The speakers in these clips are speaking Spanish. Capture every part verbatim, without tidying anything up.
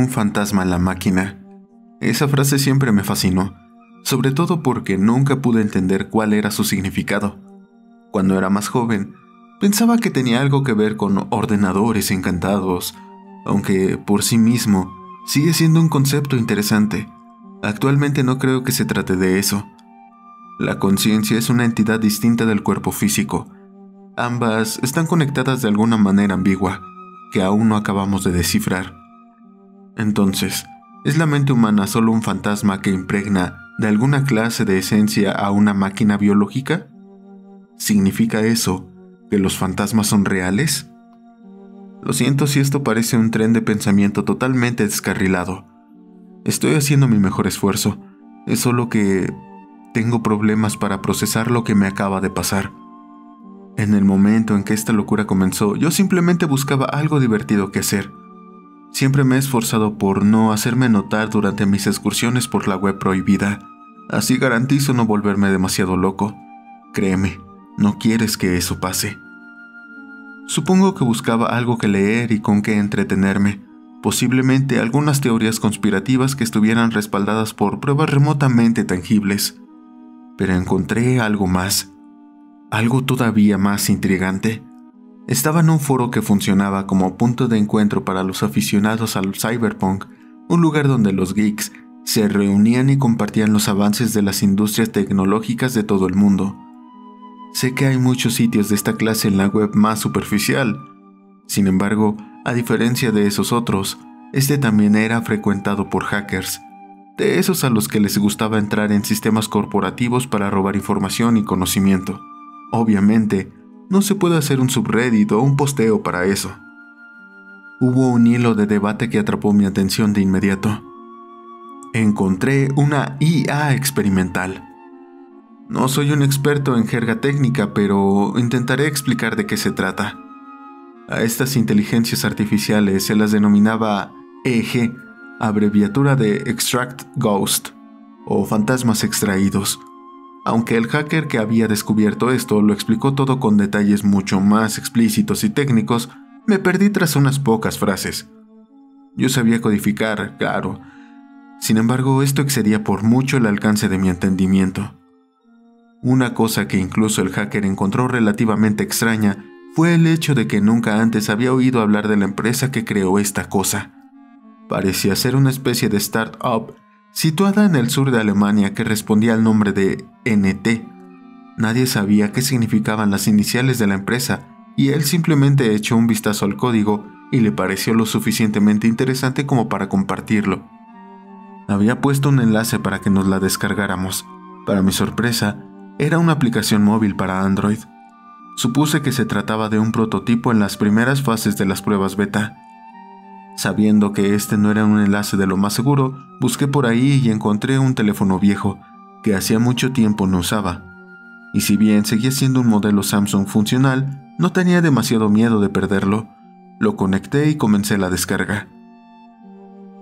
un fantasma en la máquina. Esa frase siempre me fascinó, sobre todo porque nunca pude entender cuál era su significado. Cuando era más joven, pensaba que tenía algo que ver con ordenadores encantados, aunque por sí mismo sigue siendo un concepto interesante. Actualmente no creo que se trate de eso. La conciencia es una entidad distinta del cuerpo físico. Ambas están conectadas de alguna manera ambigua, que aún no acabamos de descifrar. Entonces, ¿es la mente humana solo un fantasma que impregna de alguna clase de esencia a una máquina biológica? ¿Significa eso que los fantasmas son reales? Lo siento si esto parece un tren de pensamiento totalmente descarrilado. Estoy haciendo mi mejor esfuerzo, es solo que tengo problemas para procesar lo que me acaba de pasar. En el momento en que esta locura comenzó, yo simplemente buscaba algo divertido que hacer. Siempre me he esforzado por no hacerme notar durante mis excursiones por la web prohibida, así garantizo no volverme demasiado loco. Créeme, no quieres que eso pase. Supongo que buscaba algo que leer y con qué entretenerme. Posiblemente algunas teorías conspirativas que estuvieran respaldadas por pruebas remotamente tangibles. Pero encontré algo más, algo todavía más intrigante. Estaba en un foro que funcionaba como punto de encuentro para los aficionados al cyberpunk, un lugar donde los geeks se reunían y compartían los avances de las industrias tecnológicas de todo el mundo. Sé que hay muchos sitios de esta clase en la web más superficial, sin embargo, a diferencia de esos otros, este también era frecuentado por hackers, de esos a los que les gustaba entrar en sistemas corporativos para robar información y conocimiento. Obviamente, no se puede hacer un subreddit o un posteo para eso. Hubo un hilo de debate que atrapó mi atención de inmediato. Encontré una I A experimental. No soy un experto en jerga técnica, pero intentaré explicar de qué se trata. A estas inteligencias artificiales se las denominaba E G, abreviatura de Extract Ghost, o fantasmas extraídos, aunque el hacker que había descubierto esto lo explicó todo con detalles mucho más explícitos y técnicos, me perdí tras unas pocas frases. Yo sabía codificar, claro, sin embargo esto excedía por mucho el alcance de mi entendimiento. Una cosa que incluso el hacker encontró relativamente extraña fue el hecho de que nunca antes había oído hablar de la empresa que creó esta cosa. Parecía ser una especie de startup situada en el sur de Alemania que respondía al nombre de N T. Nadie sabía qué significaban las iniciales de la empresa y él simplemente echó un vistazo al código y le pareció lo suficientemente interesante como para compartirlo. Había puesto un enlace para que nos la descargáramos. Para mi sorpresa, era una aplicación móvil para Android. Supuse que se trataba de un prototipo en las primeras fases de las pruebas beta. Sabiendo que este no era un enlace de lo más seguro, busqué por ahí y encontré un teléfono viejo, que hacía mucho tiempo no usaba. Y si bien seguía siendo un modelo Samsung funcional, no tenía demasiado miedo de perderlo. Lo conecté y comencé la descarga.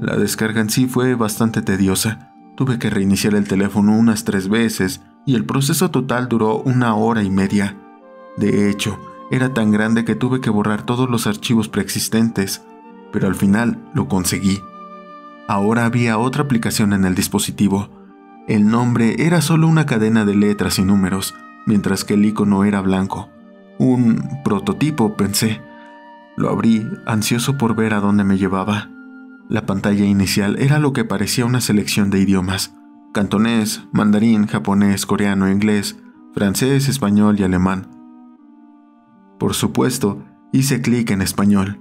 La descarga en sí fue bastante tediosa. Tuve que reiniciar el teléfono unas tres veces y el proceso total duró una hora y media. De hecho, era tan grande que tuve que borrar todos los archivos preexistentes, pero al final lo conseguí. Ahora había otra aplicación en el dispositivo. El nombre era solo una cadena de letras y números, mientras que el icono era blanco. Un prototipo, pensé. Lo abrí, ansioso por ver a dónde me llevaba. La pantalla inicial era lo que parecía una selección de idiomas: cantonés, mandarín, japonés, coreano, inglés, francés, español y alemán. Por supuesto, hice clic en español.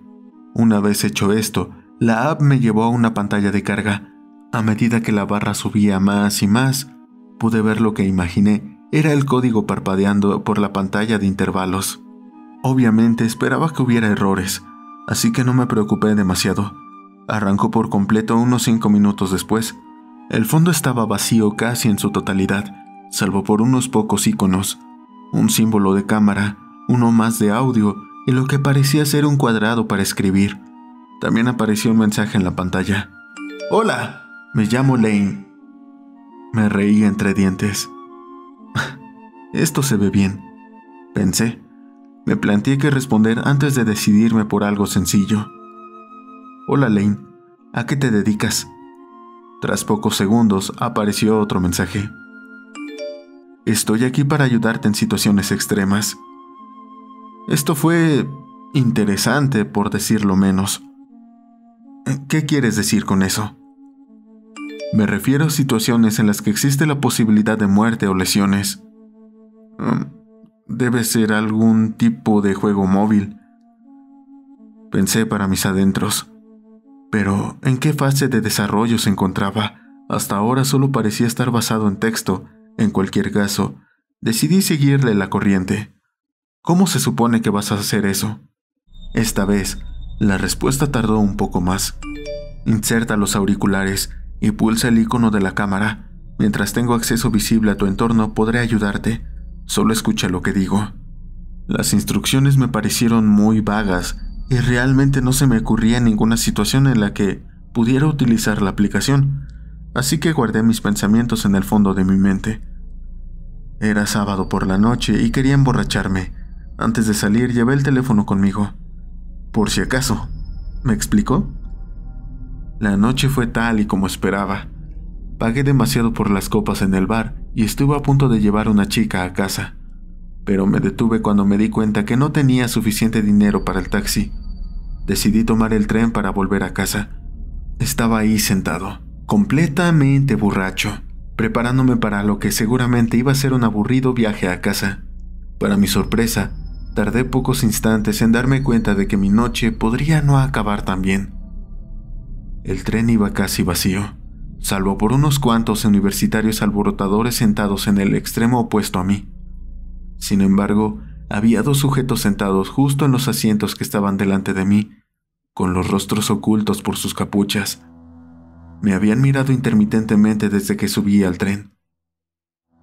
Una vez hecho esto, la app me llevó a una pantalla de carga. A medida que la barra subía más y más, pude ver lo que imaginé era el código parpadeando por la pantalla de intervalos. Obviamente esperaba que hubiera errores, así que no me preocupé demasiado. Arrancó por completo unos cinco minutos después. El fondo estaba vacío casi en su totalidad, salvo por unos pocos iconos, un símbolo de cámara, uno más de audio y lo que parecía ser un cuadrado para escribir. También apareció un mensaje en la pantalla. «Hola, me llamo Lane». Me reí entre dientes. Esto se ve bien, pensé. Me planteé que responder antes de decidirme por algo sencillo. «Hola Lane, ¿A qué te dedicas? Tras pocos segundos apareció otro mensaje. Estoy aquí para ayudarte en situaciones extremas. Esto fue interesante, por decirlo menos. ¿Qué quieres decir con eso? Me refiero a situaciones en las que existe la posibilidad de muerte o lesiones. Debe ser algún tipo de juego móvil. Pensé para mis adentros. Pero, ¿en qué fase de desarrollo se encontraba? Hasta ahora solo parecía estar basado en texto. En cualquier caso, decidí seguirle la corriente. ¿Cómo se supone que vas a hacer eso? Esta vez, la respuesta tardó un poco más. Inserta los auriculares y pulsa el icono de la cámara. Mientras tengo acceso visible a tu entorno, podré ayudarte. Solo escucha lo que digo. Las instrucciones me parecieron muy vagas y realmente no se me ocurría ninguna situación en la que pudiera utilizar la aplicación. Así que guardé mis pensamientos en el fondo de mi mente. Era sábado por la noche y quería emborracharme. Antes de salir llevé el teléfono conmigo. Por si acaso, ¿me explicó? La noche fue tal y como esperaba. Pagué demasiado por las copas en el bar y estuve a punto de llevar una chica a casa. Pero me detuve cuando me di cuenta que no tenía suficiente dinero para el taxi. Decidí tomar el tren para volver a casa. Estaba ahí sentado, completamente borracho, preparándome para lo que seguramente iba a ser un aburrido viaje a casa. Para mi sorpresa, tardé pocos instantes en darme cuenta de que mi noche podría no acabar tan bien. El tren iba casi vacío, salvo por unos cuantos universitarios alborotadores sentados en el extremo opuesto a mí. Sin embargo, había dos sujetos sentados justo en los asientos que estaban delante de mí, con los rostros ocultos por sus capuchas. Me habían mirado intermitentemente desde que subí al tren.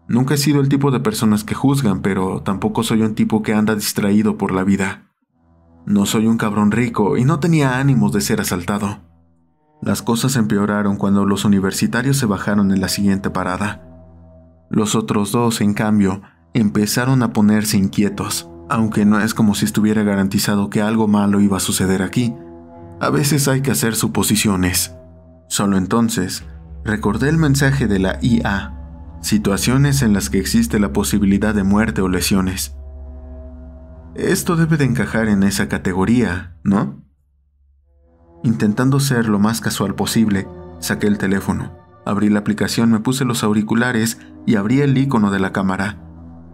Nunca he sido el tipo de personas que juzgan, pero tampoco soy un tipo que anda distraído por la vida. No soy un cabrón rico y no tenía ánimos de ser asaltado. Las cosas empeoraron cuando los universitarios se bajaron en la siguiente parada. Los otros dos, en cambio, empezaron a ponerse inquietos, aunque no es como si estuviera garantizado que algo malo iba a suceder aquí. A veces hay que hacer suposiciones. Solo entonces, recordé el mensaje de la I A, situaciones en las que existe la posibilidad de muerte o lesiones. Esto debe de encajar en esa categoría, ¿no? Intentando ser lo más casual posible, saqué el teléfono, abrí la aplicación, me puse los auriculares y abrí el icono de la cámara.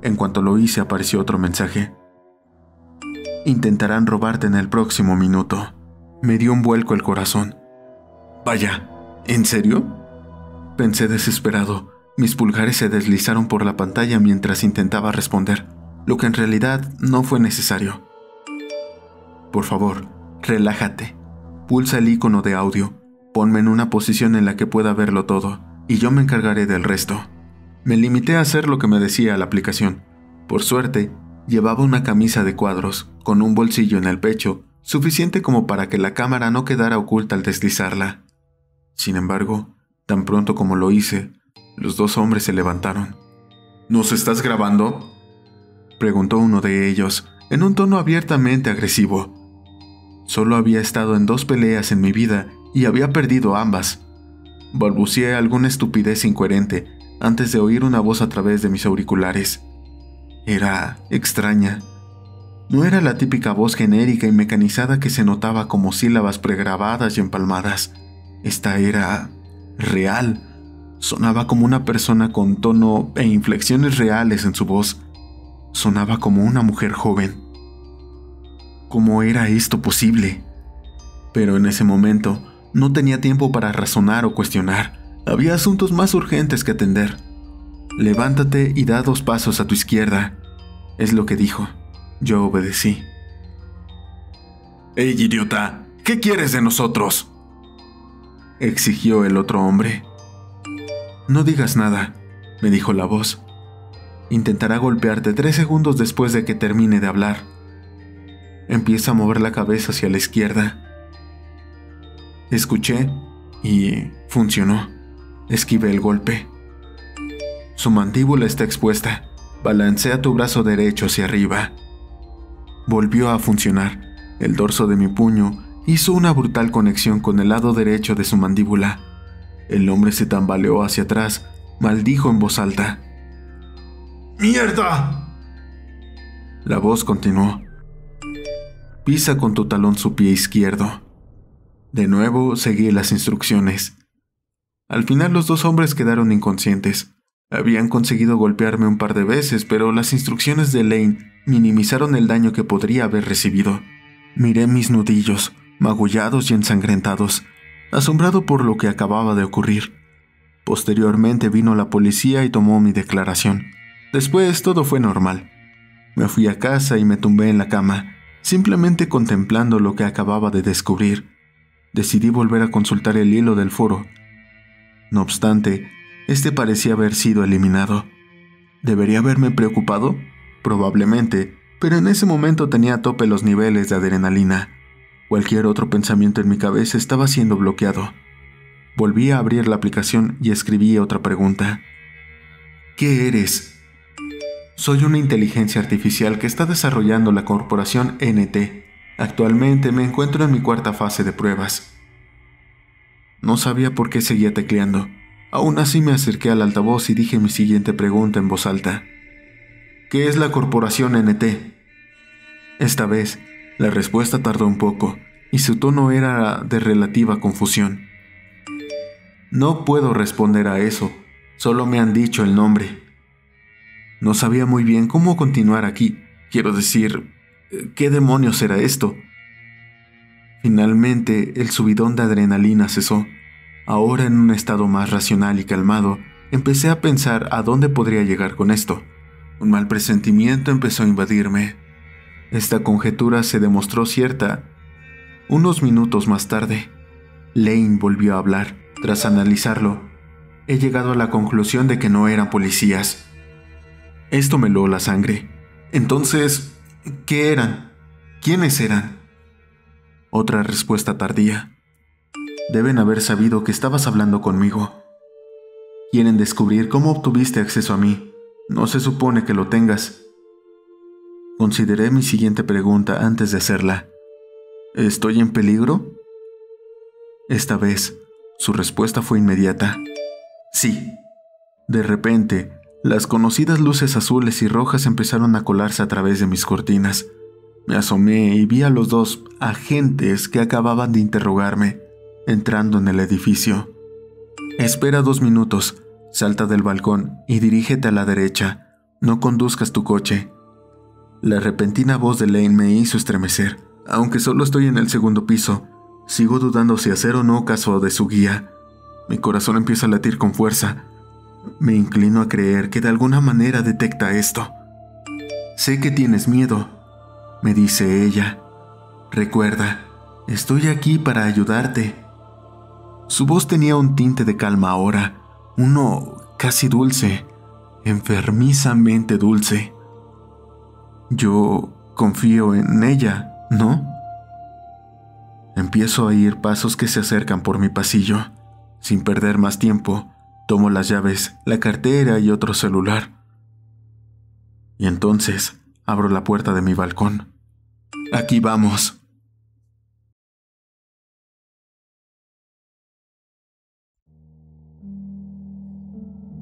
En cuanto lo hice, apareció otro mensaje. Intentarán robarte en el próximo minuto. Me dio un vuelco el corazón. Vaya, ¿en serio? Pensé desesperado. Mis pulgares se deslizaron por la pantalla mientras intentaba responder, lo que en realidad no fue necesario. Por favor, relájate. Pulsa el icono de audio. Ponme en una posición en la que pueda verlo todo, y yo me encargaré del resto. Me limité a hacer lo que me decía la aplicación. Por suerte, llevaba una camisa de cuadros, con un bolsillo en el pecho, suficiente como para que la cámara no quedara oculta al deslizarla. Sin embargo, tan pronto como lo hice, los dos hombres se levantaron. ¿Nos estás grabando?, preguntó uno de ellos, en un tono abiertamente agresivo. Solo había estado en dos peleas en mi vida y había perdido ambas. Balbuceé alguna estupidez incoherente antes de oír una voz a través de mis auriculares. Era extraña. No era la típica voz genérica y mecanizada que se notaba como sílabas pregrabadas y empalmadas. Esta era real. Sonaba como una persona con tono e inflexiones reales en su voz. Sonaba como una mujer joven. ¿Cómo era esto posible? Pero en ese momento no tenía tiempo para razonar o cuestionar. Había asuntos más urgentes que atender. Levántate y da dos pasos a tu izquierda, es lo que dijo. Yo obedecí. —¡Ey, idiota! ¿Qué quieres de nosotros?, exigió el otro hombre. —No digas nada, me dijo la voz. Intentará golpearte tres segundos después de que termine de hablar. Empieza a mover la cabeza hacia la izquierda. Escuché y funcionó. Esquivé el golpe. Su mandíbula está expuesta. Balancea tu brazo derecho hacia arriba. Volvió a funcionar. El dorso de mi puño hizo una brutal conexión con el lado derecho de su mandíbula. El hombre se tambaleó hacia atrás, maldijo en voz alta. ¡Mierda! La voz continuó. Pisa con tu talón su pie izquierdo. De nuevo seguí las instrucciones. Al final los dos hombres quedaron inconscientes. Habían conseguido golpearme un par de veces, pero las instrucciones de Lane minimizaron el daño que podría haber recibido. Miré mis nudillos, magullados y ensangrentados, asombrado por lo que acababa de ocurrir. Posteriormente vino la policía y tomó mi declaración. Después todo fue normal. Me fui a casa y me tumbé en la cama, simplemente contemplando lo que acababa de descubrir. Decidí volver a consultar el hilo del foro. No obstante, este parecía haber sido eliminado. ¿Debería haberme preocupado? Probablemente, pero en ese momento tenía a tope los niveles de adrenalina. Cualquier otro pensamiento en mi cabeza estaba siendo bloqueado. Volví a abrir la aplicación y escribí otra pregunta. ¿Qué eres? Soy una inteligencia artificial que está desarrollando la corporación N T. Actualmente me encuentro en mi cuarta fase de pruebas. No sabía por qué seguía tecleando. Aún así me acerqué al altavoz y dije mi siguiente pregunta en voz alta. ¿Qué es la corporación N T? Esta vez, la respuesta tardó un poco, y su tono era de relativa confusión. No puedo responder a eso, solo me han dicho el nombre. No sabía muy bien cómo continuar aquí, quiero decir, ¿qué demonios era esto? Finalmente, el subidón de adrenalina cesó. Ahora, en un estado más racional y calmado, empecé a pensar a dónde podría llegar con esto. Un mal presentimiento empezó a invadirme. Esta conjetura se demostró cierta. Unos minutos más tarde, Lane volvió a hablar. Tras analizarlo, he llegado a la conclusión de que no eran policías. Esto me heló la sangre. Entonces, ¿qué eran? ¿Quiénes eran? Otra respuesta tardía. Deben haber sabido que estabas hablando conmigo. Quieren descubrir cómo obtuviste acceso a mí. No se supone que lo tengas. Consideré mi siguiente pregunta antes de hacerla. ¿Estoy en peligro? Esta vez, su respuesta fue inmediata. Sí. De repente, las conocidas luces azules y rojas empezaron a colarse a través de mis cortinas. Me asomé y vi a los dos agentes que acababan de interrogarme. Entrando en el edificio. Espera dos minutos, salta del balcón y dirígete a la derecha, no conduzcas tu coche. La repentina voz de Lane me hizo estremecer, aunque solo estoy en el segundo piso, sigo dudando si hacer o no caso de su guía. Mi corazón empieza a latir con fuerza, me inclino a creer que de alguna manera detecta esto. Sé que tienes miedo, me dice ella. Recuerda, estoy aquí para ayudarte. Su voz tenía un tinte de calma ahora, uno casi dulce, enfermizamente dulce. Yo confío en ella, ¿no? Empiezo a oír pasos que se acercan por mi pasillo. Sin perder más tiempo, tomo las llaves, la cartera y otro celular. Y entonces, abro la puerta de mi balcón. Aquí vamos.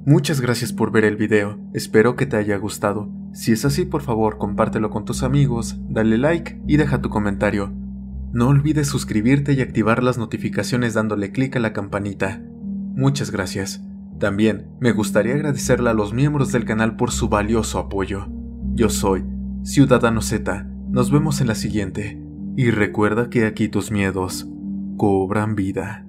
Muchas gracias por ver el video, espero que te haya gustado. Si es así, por favor compártelo con tus amigos, dale like y deja tu comentario. No olvides suscribirte y activar las notificaciones dándole clic a la campanita. Muchas gracias. También me gustaría agradecerle a los miembros del canal por su valioso apoyo. Yo soy Ciudadano Z, nos vemos en la siguiente. Y recuerda que aquí tus miedos cobran vida.